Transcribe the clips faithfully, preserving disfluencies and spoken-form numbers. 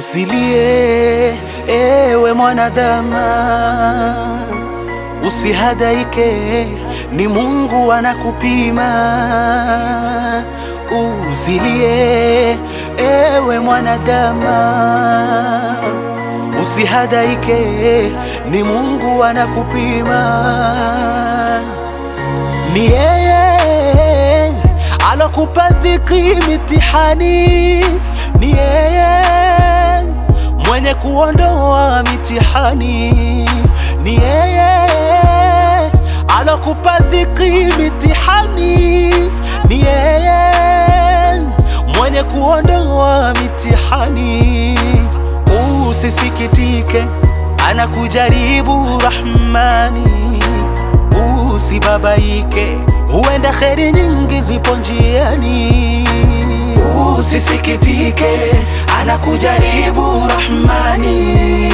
usilie ewe mwanadamu, usihadaike, ni Mungu anakupima. Usilie ewe mwanadamu, usihadaike, ni Mungu anakupima. Ni yeye alokupa dhiki mitihani, ni yeye mwenye kuondoa mitihani, ni yeye alokupa dhiki mitihani, ni yeye mwenye kuondoa mitihani. Usisikitike, anakujaribu Rahmani. Usibabaike, huenda kheri nyingi zipo njiani. Usisikitike, anakujaribu Rahmani.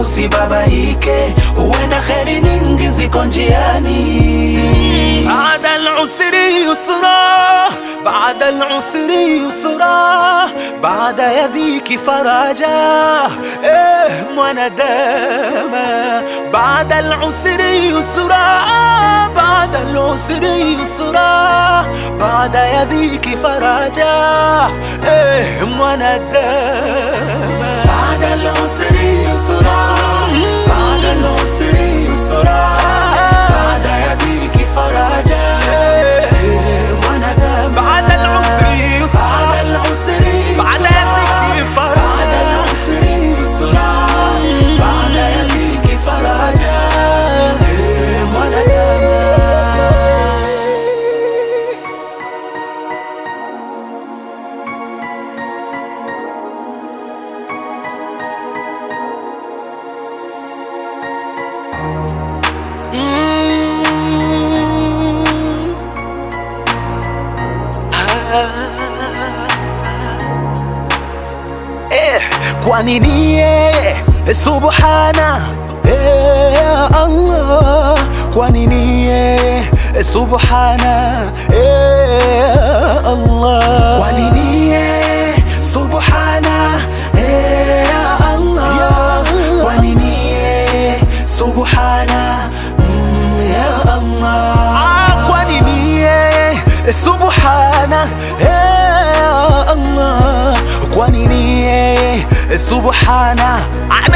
Usibabaike, huenda kheri nyingi ziko njiani. Baada al-usri yusra, baada al-usri yusra, baada ya dhiki faraja, eh mwanadama. Baada al-usri yusra, baada al-usri yusra, baada ya dhiki faraja, eh mwanadama. Baada al-usri yusra, baada al-usri yusra, baada ya dhiki faraja. Kwa nini yeye subhana ya Allah, kwa nini yeye subhana ya Allah, kwa nini yeye subhana ya Allah, kwa nini yeye subhana ya Allah, kwa nini yeye subhana ya Allah, kwa nini yeye subhana.